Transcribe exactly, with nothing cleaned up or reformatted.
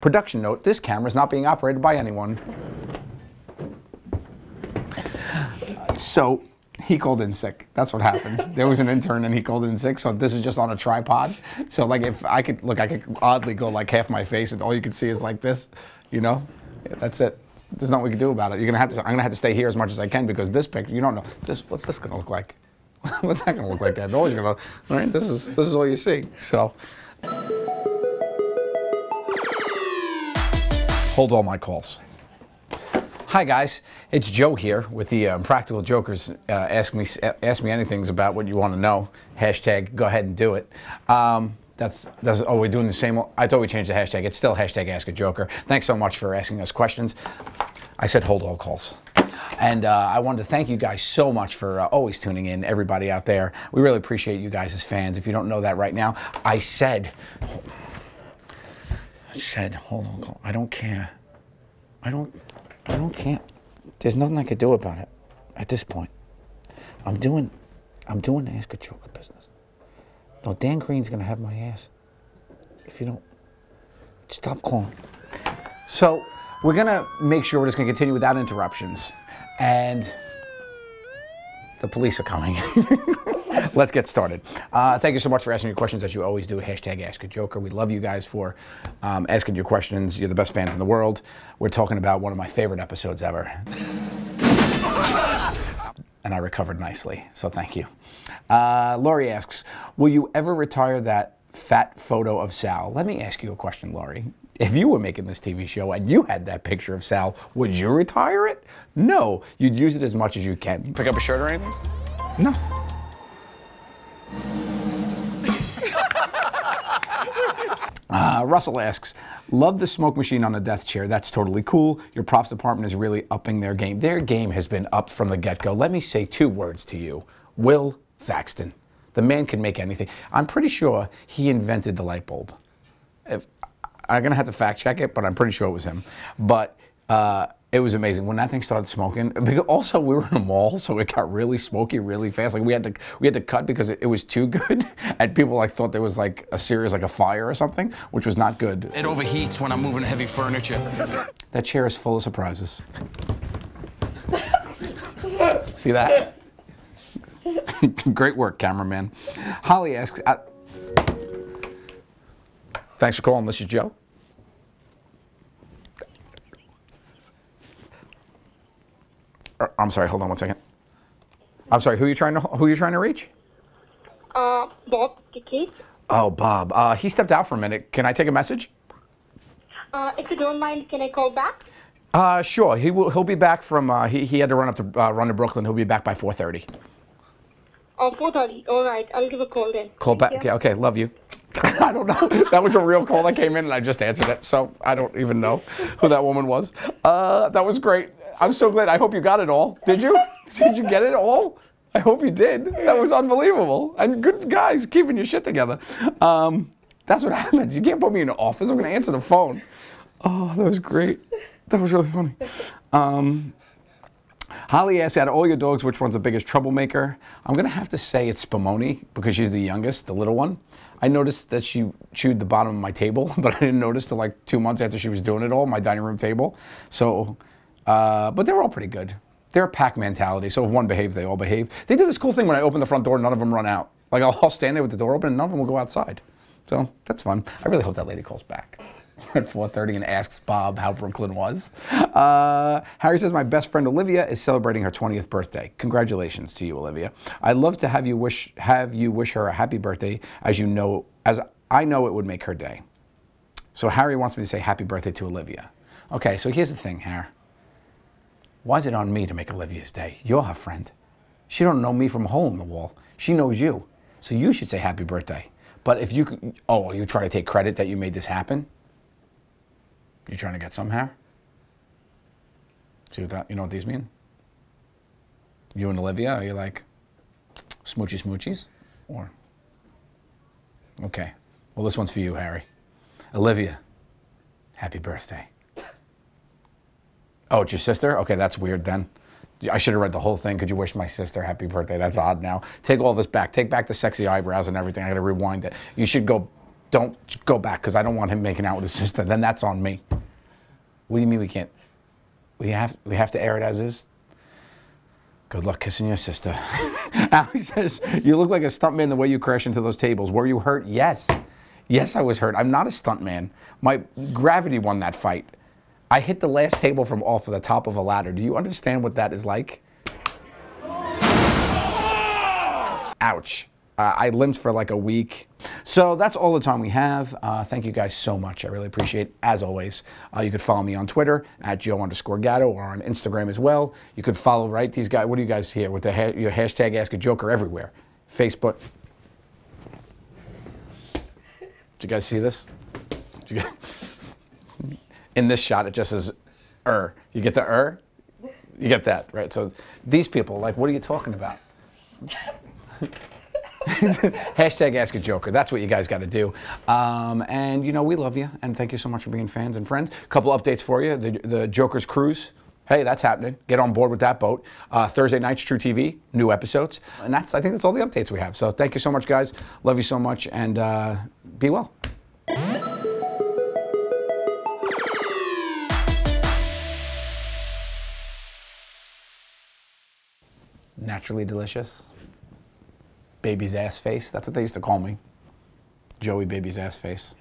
Production note, this camera is not being operated by anyone. So he called in sick. That's what happened. There was an intern and he called in sick. So this is just on a tripod. So like if I could, look, I could oddly go like half my face and all you could see is like this, you know? Yeah, that's it. There's nothing we can do about it. You're gonna have to, I'm gonna have to stay here as much as I can because this picture, you don't know. This, what's this gonna look like? What's that gonna look like? Dad? Always gonna, right? This is, this is all you see, so. Hold all my calls. Hi guys, it's Joe here with the uh, Impractical Jokers. Uh, ask me, ask me anything about what you want to know. Hashtag, go ahead and do it. Um, that's that's. Oh, we're doing the same. I thought we changed the hashtag. It's still hashtag Ask a Joker. Thanks so much for asking us questions. I said hold all calls, and uh, I wanted to thank you guys so much for uh, always tuning in. Everybody out there, we really appreciate you guys as fans. If you don't know that right now, I said, I said hold all calls. I don't care. I don't. I don't can't. There's nothing I could do about it at this point. I'm doing, I'm doing the Ask a Joker business. No, Dan Green's gonna have my ass if you don't stop calling. So we're gonna make sure we're just gonna continue without interruptions, and the police are coming. Let's get started. Uh, thank you so much for asking your questions, as you always do. Hashtag Ask a Joker. We love you guys for um, asking your questions. You're the best fans in the world. We're talking about one of my favorite episodes ever. And I recovered nicely, so thank you. Uh, Laurie asks, will you ever retire that fat photo of Sal? Let me ask you a question, Laurie. If you were making this T V show and you had that picture of Sal, would you retire it? No, you'd use it as much as you can. Pick up a shirt or anything? No. Uh, Russell asks, love the smoke machine on the death chair. That's totally cool. Your props department is really upping their game. Their game has been upped from the get-go. Let me say two words to you. Will Thaxton. The man can make anything. I'm pretty sure he invented the light bulb. If, I'm going to have to fact check it, but I'm pretty sure it was him. But uh, it was amazing. When that thing started smoking, also we were in a mall, so it got really smoky really fast. Like we had to we had to cut because it, it was too good. And people like thought there was like a serious, like a fire or something, which was not good. It overheats when I'm moving heavy furniture. That chair is full of surprises. See that? Great work, cameraman. Holly asks, I... thanks for calling, this is Joe. I'm sorry, hold on one second. I'm sorry, who are you trying to, who are you trying to reach? Uh, Bob, the kid. Oh, Bob. Uh, he stepped out for a minute. Can I take a message? Uh, if you don't mind, can I call back? Uh, sure. He will, he'll be back from, uh, he, he had to run up to, uh, run to Brooklyn. He'll be back by four thirty. Oh, four thirty. All right. I'll give a call then. Call back. Okay, okay, love you. I don't know. That was a real call that came in and I just answered it. So I don't even know who that woman was. Uh, that was great. I'm so glad. I hope you got it all. Did you? Did you get it all? I hope you did. That was unbelievable. And good guys keeping your shit together. Um, that's what happens. You can't put me in the office. I'm going to answer the phone. Oh, that was great. That was really funny. Um, Holly asks, out of all your dogs, which one's the biggest troublemaker? I'm going to have to say it's Spumoni because she's the youngest, the little one. I noticed that she chewed the bottom of my table, but I didn't notice till like two months after she was doing it all, my dining room table. So, uh, but they were all pretty good. They're a pack mentality, so if one behaves, they all behave. They do this cool thing when I open the front door, none of them run out. Like I'll, I'll stand there with the door open and none of them will go outside. So that's fun. I really hope that lady calls back at four thirty and asks Bob how Brooklyn was. Uh, Harry says, my best friend Olivia is celebrating her twentieth birthday. Congratulations to you, Olivia. I'd love to have you wish have you wish her a happy birthday, as you know, as I know it would make her day. So Harry wants me to say happy birthday to Olivia. Okay, so here's the thing, Harry. Why is it on me to make Olivia's day? You're her friend. She don't know me from a hole in the wall. She knows you. So you should say happy birthday. But if you could, oh, you try to take credit that you made this happen? You trying to get some hair? See what that, you know what these mean? You and Olivia, are you like smoochy smoochies? Or, okay. Well, this one's for you, Harry. Olivia, happy birthday. Oh, it's your sister? Okay, that's weird then. I should have read the whole thing. Could you wish my sister happy birthday? That's odd now. Take all this back. Take back the sexy eyebrows and everything. I gotta rewind it. You should go don't go back because I don't want him making out with his sister. Then that's on me. What do you mean we can't? We have, we have to air it as is? Good luck kissing your sister. Alex says, you look like a stuntman the way you crash into those tables. Were you hurt? Yes. Yes, I was hurt. I'm not a stuntman. My gravity won that fight. I hit the last table from off of the top of a ladder. Do you understand what that is like? Ouch. Uh, I limped for like a week. So that's all the time we have. Uh, thank you guys so much. I really appreciate it, as always. Uh, you could follow me on Twitter, at Joe underscore Gatto, or on Instagram as well. You could follow, right, these guys, what do you guys here with the ha your hashtag Ask a Joker everywhere. Facebook. Did you guys see this? Did you guys? In this shot, it just says, er. You get the er? You get that, right? So these people, like, what are you talking about? Hashtag Ask a Joker. That's what you guys got to do. Um, and, you know, we love you. And thank you so much for being fans and friends. A couple updates for you. The, the Joker's Cruise. Hey, that's happening. Get on board with that boat. Uh, Thursday nights, truTV, new episodes. And that's, I think that's all the updates we have. So thank you so much, guys. Love you so much. And uh, be well. Naturally delicious. Baby's ass face. That's what they used to call me. Joey Baby's ass face.